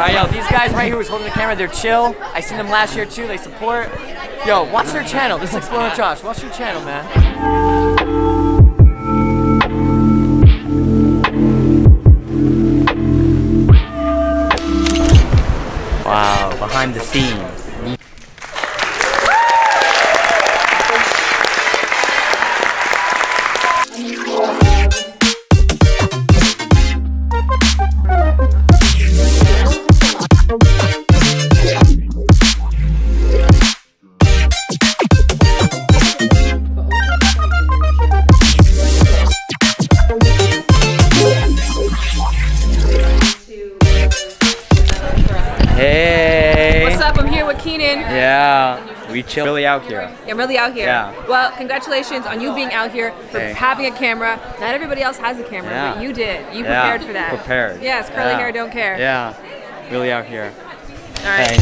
Alright, yo, these guys right here who's holding the camera, they're chill. I seen them last year too, they support. Yo, watch their channel. This is Exploring with Josh. Watch your channel, man. Wow, behind the scenes. Yeah, we chill. Really out here. Yeah, really out here. Yeah. Well, congratulations on you being out here, for having a camera. Not everybody else has a camera, but you did. You prepared for that. Prepared. Yes, curly hair, don't care. Yeah, really out here. All right.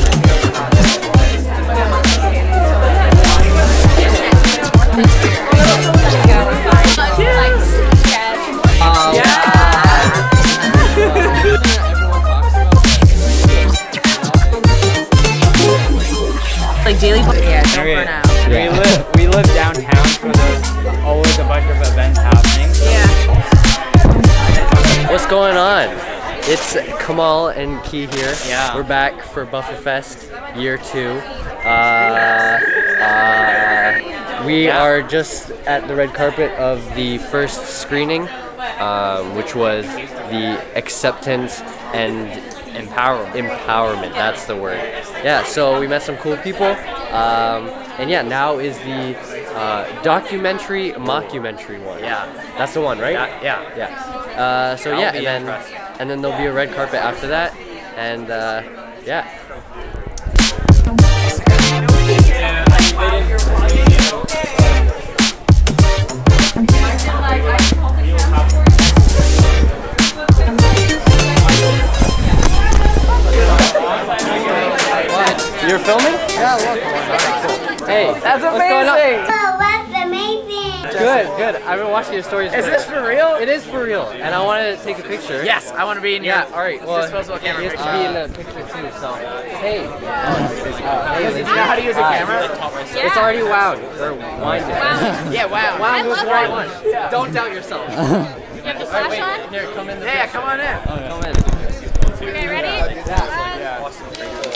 Like daily, we live downtown, so there's always a bunch of events happening. Yeah. What's going on? It's Kamal and Key here. Yeah. We're back for Buffer Fest year 2. We are just at the red carpet of the first screening, which was the acceptance and empowerment, that's the word. Yeah, so we met some cool people, and yeah, now is the documentary, mockumentary one. Yeah. That's the one, right? Yeah. Yeah. So yeah, and then there'll be a red carpet after that, and yeah. You're filming? Yeah, look. Hey, that's amazing! Oh, that's amazing! Good, good. I've been watching your stories. Is this for real? It is for real. And I want to take a picture. Yes, I want to be in your alright. Well, disposable camera picture. He has to be in the picture too, so. Hey. You know how to use a camera? Yeah. It's already wowed. Or winded. Yeah, wow. Wow. Don't doubt yourself. You have the flash on? Here, come in. Yeah, come on in. Come in. Okay, ready? Is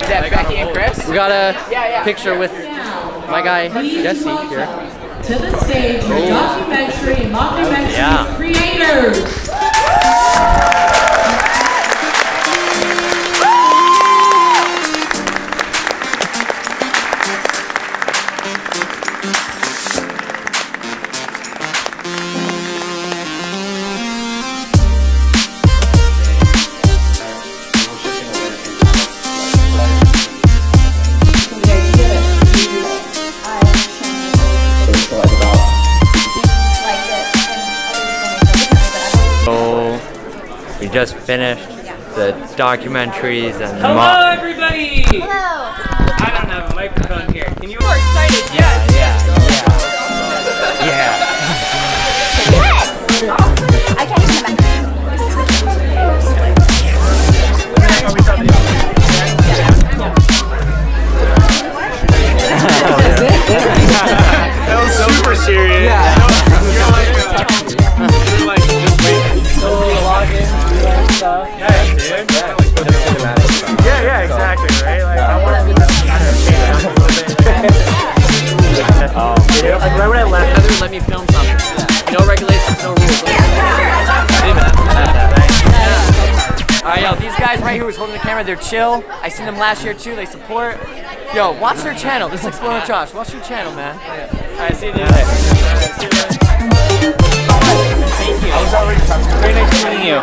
that Becky and Chris? We got a picture with my guy Jesse here. To the stage, your documentary and mockumentary creators. We just finished the documentaries and the Hello, everybody! Hello! I don't have a microphone here. Can you more excited? Yes! Yeah. Yes! I can't even imagine. That was super serious. You're like, Yeah, exactly, right? Like, I want to right when I left, Heather let me film something. No regulations, no rules. Alright, yo, these guys right here who's holding the camera, they're chill. I seen them last year too, they support. Yo, watch their channel. This is Exploring with Josh. Watch your channel, man. Alright, see you Very nice meeting you.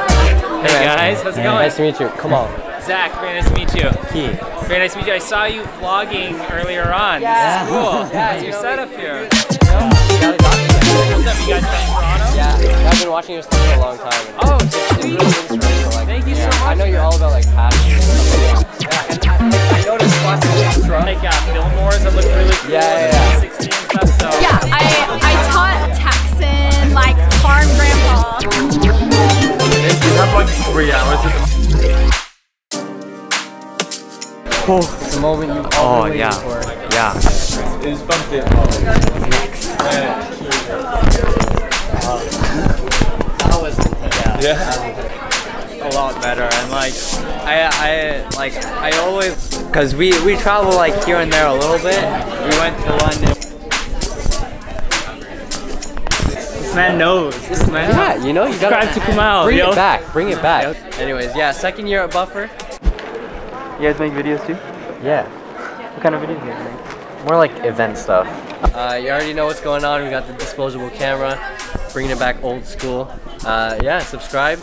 Hey guys, how's it going? Nice to meet you. Come on. Zach, very nice to meet you. Key. Very nice to meet you. I saw you vlogging earlier on. Yeah. This is cool. Yeah, it's your setup here. What's up, you guys from Toronto? Yeah, I've been watching your stuff for a long time. Oh, sweet. Thank you so much. I know you're all about like passion. Yeah, and I noticed lots of like Fillmore's that look really cool. Yeah. 16 stuff, so. Yeah, I taught Texan like farm grandpa. This is like 3 hours. Oh, it's the moment you've all been waiting for. Yeah. It is bumped in. That was intense. Yeah. A lot better. And like, I always, because we travel like here and there a little bit. We went to London. This man knows. This man knows. You know, you gotta to come out. Bring it back. Bring it back. Anyways, yeah, second year at Buffer. You guys make videos too? Yeah. What kind of videos do you make? More like event stuff. You already know what's going on. We got the disposable camera, bringing it back old school. Yeah, subscribe,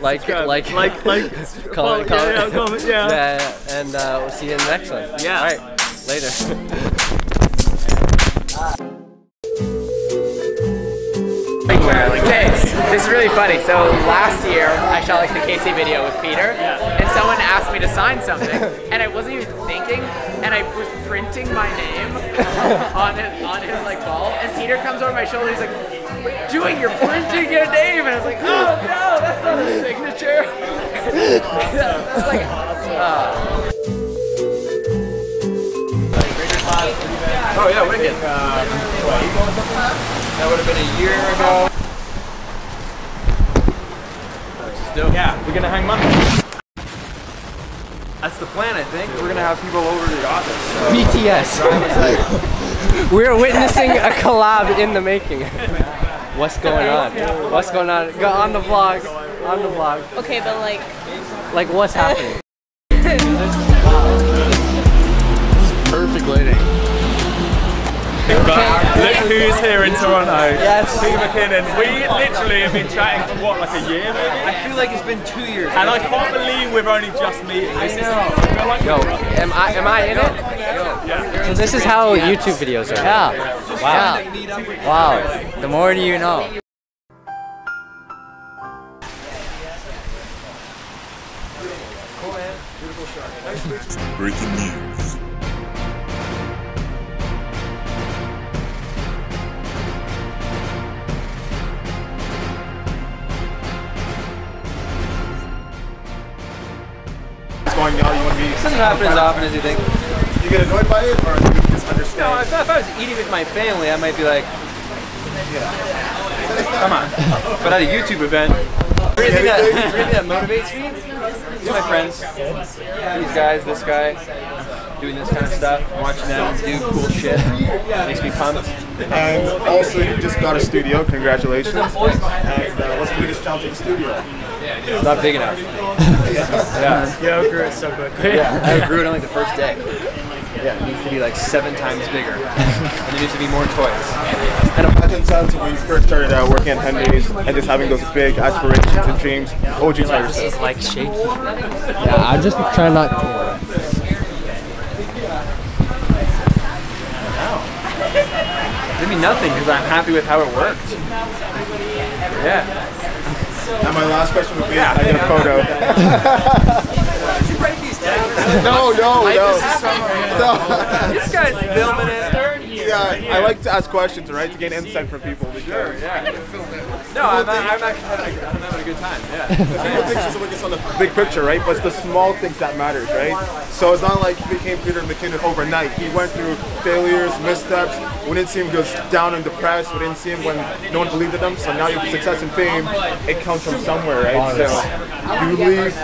like, comment, comment. Yeah. And we'll see you in the next one. Yeah. All right. Later. This is really funny. So last year I shot like the KC video with Peter, and someone asked me to sign something, and I wasn't even thinking, and I was printing my name on his like ball, and Peter comes over my shoulder, he's like, "What are you doing? You're printing your name!" And I was like, "Oh no, that's not a signature." That's like awesome. Oh yeah, wicked. That would have been a year ago. Yeah, we're gonna hang money. That's the plan, I think. We're gonna have people over to the office. So. BTS. We're witnessing a collab in the making. What's going on? What's going on? Go on the vlog. On the vlog. Okay, but like what's happening? Perfect lighting. Look who's here in Toronto. Yes. Peter McKinnon. We literally have been chatting for what, like a year maybe? I feel like it's been 2 years. And I can't believe we've only just meeting. I know. Like am I in it? Yeah. So this is how YouTube videos are. Yeah. Wow. Yeah. Wow. The more you know. Cool, man. Beautiful shot. Breaking news. Going now, you want to be. It doesn't happen as often as you think. You get annoyed by it, or you just understand? No, if I was eating with my family, I might be like, yeah. Come on. But at a YouTube event, the thing that motivates me is my friends. These guys, this guy, doing this kind of stuff, watching them do cool shit. Makes me pumped. And also, you just got a studio. Congratulations. And what's the biggest challenge in the studio? It's not big enough. Yeah, I grew it so quick. Yeah, I grew it on like the first day. Yeah, it needs to be like 7 times bigger. And there needs to be more toys. And imagine since we first started working at Henry's and just having those big aspirations and dreams. OG tires. It's like shaky. Yeah, I just try not to. Give me nothing because I'm happy with how it worked. Yeah. And my last question would be, I get a photo. Did you break these tags? No. This guy's filming it. Yeah, I like to ask questions, right, to gain insight from people. Sure, yeah. No, I'm actually having a good time, yeah. People think someone gets on the big picture, right, but it's the small things that matters, right? So it's not like he became Peter McKinnon overnight. He went through failures, missteps. We didn't see him go down and depressed. We didn't see him when no one believed in him. So now your success and fame, it comes from somewhere, right? So you leave,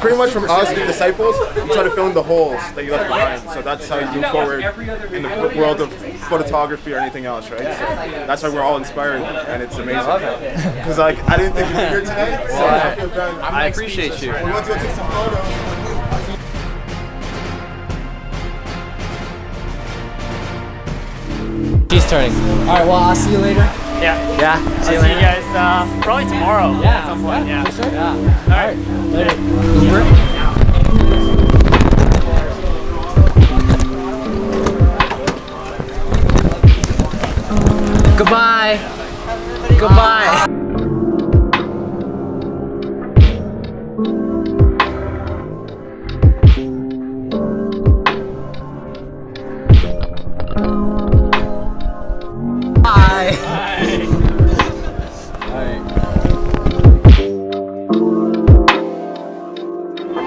pretty much from us, the disciples, you try to fill in the holes that you left behind. So that's how you move forward in the world of photography or anything else, right? So that's why we're all inspired, and it's amazing. I love it. Because like, I didn't think you'd be here today. So I appreciate you. We want to go take some photos. He's turning. Alright, well, I'll see you later. Yeah. I'll see you guys probably tomorrow. Yeah. At some point. Yeah. For sure. Yeah. Alright. Later. Yeah. Goodbye. Everybody goodbye. All right.